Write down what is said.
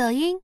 抖音。